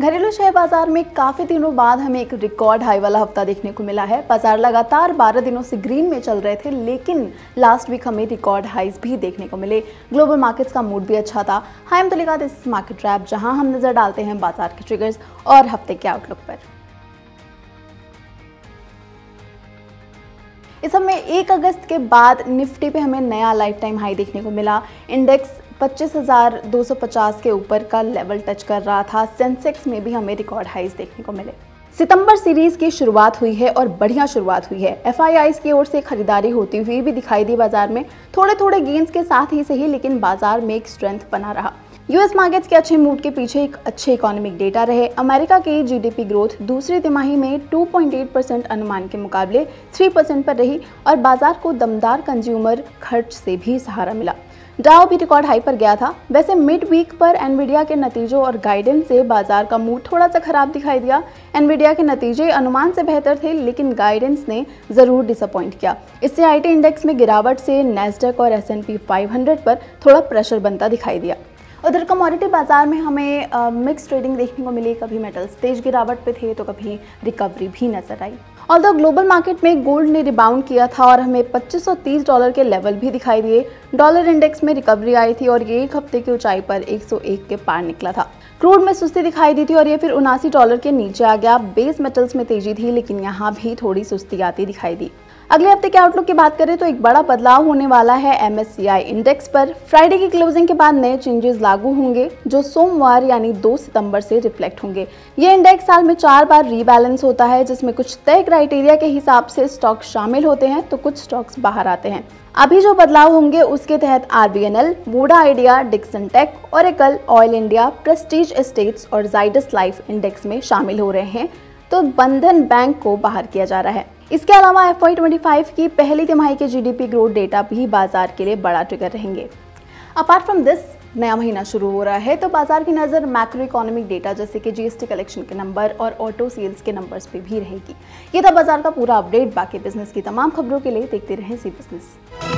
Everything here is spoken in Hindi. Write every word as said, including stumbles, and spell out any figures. घरेलू शेयर बाजार में काफ़ी दिनों बाद हमें एक रिकॉर्ड हाई वाला हफ्ता देखने को मिला है। बाजार लगातार बारह दिनों से ग्रीन में चल रहे थे, लेकिन लास्ट वीक हमें रिकॉर्ड हाईज भी देखने को मिले। ग्लोबल मार्केट्स का मूड भी अच्छा था। हाय, हम तो लिखा दिस मार्केट रैप, जहां हम नज़र डालते हैं बाजार के ट्रिगर्स और हफ्ते के आउटलुक पर। इस समय एक अगस्त के बाद निफ्टी पे हमें नया लाइफ टाइम हाई देखने को मिला। इंडेक्स पच्चीस हज़ार दो सौ पचास के ऊपर का लेवल टच कर रहा था। सेंसेक्स में भी हमें रिकॉर्ड हाईज देखने को मिले। सितंबर सीरीज की शुरुआत हुई है और बढ़िया शुरुआत हुई है। एफ आई आई की ओर से खरीदारी होती हुई भी दिखाई दी बाजार में, थोड़े थोड़े गेंस के साथ ही सही, लेकिन बाजार में एक स्ट्रेंथ बना रहा। यूएस मार्केट्स के अच्छे मूड के पीछे एक अच्छे इकोनॉमिक डेटा रहे। अमेरिका की जीडीपी ग्रोथ दूसरी तिमाही में दो पॉइंट आठ परसेंट अनुमान के मुकाबले तीन परसेंट पर रही और बाजार को दमदार कंज्यूमर खर्च से भी सहारा मिला। डाउ भी रिकॉर्ड हाई पर गया था। वैसे मिड वीक पर एनवीडिया के नतीजों और गाइडेंस से बाजार का मूड थोड़ा सा खराब दिखाई दिया। एनवीडिया के नतीजे अनुमान से बेहतर थे, लेकिन गाइडेंस ने ज़रूर डिसअपॉइंट किया। इससे आईटी इंडेक्स में गिरावट से नैस्डैक और एस एंड पी पाँच सौ पर थोड़ा प्रेशर बनता दिखाई दिया। उधर कमोडिटी बाजार में हमें मिक्स ट्रेडिंग देखने को मिली। कभी मेटल्स तेज गिरावट पे थे तो कभी रिकवरी भी नजर आई। ऑल्दो ग्लोबल मार्केट में गोल्ड ने रिबाउंड किया था और हमें पच्चीस सौ तीस डॉलर के लेवल भी दिखाई दिए। डॉलर इंडेक्स में रिकवरी आई थी और ये एक हफ्ते की ऊंचाई पर एक सौ एक के पार निकला था। क्रूड में सुस्ती दिखाई दी थी और ये फिर उनासी डॉलर के नीचे आ गया। बेस मेटल्स में तेजी थी, लेकिन यहाँ भी थोड़ी सुस्ती आती दिखाई दी। अगले हफ्ते के आउटलुक की बात करें तो एक बड़ा बदलाव होने वाला है M S C I index पर। फ्राइडे की क्लोजिंग के बाद नए चेंजेस लागू होंगे जो सोमवार यानी दो सितंबर से रिफ्लेक्ट होंगे। ये इंडेक्स साल में चार बार रीबैलेंस होता है, जिसमें कुछ तय क्राइटेरिया के हिसाब से स्टॉक शामिल होते हैं तो कुछ स्टॉक्स बाहर आते हैं। अभी जो बदलाव होंगे उसके तहत R B N L, Voda Idea, Dixon Tech, Oracle, Oil India, Prestige Estates और जाइडस लाइफ इंडेक्स में शामिल हो रहे हैं, तो बंधन बैंक को बाहर किया जा रहा है। इसके अलावा एफ वाई पच्चीस की पहली तिमाही के G D P growth data भी बाजार के लिए बड़ा ट्रिगर रहेंगे। अपार्ट फ्रॉम दिस, नया महीना शुरू हो रहा है तो बाजार की नज़र मैक्रो इकोनॉमिक डेटा जैसे कि जी एस टी कलेक्शन के नंबर और ऑटो सेल्स के नंबर्स पे भी रहेगी। ये था बाजार का पूरा अपडेट। बाकी बिजनेस की तमाम खबरों के लिए देखते रहें जी बिजनेस।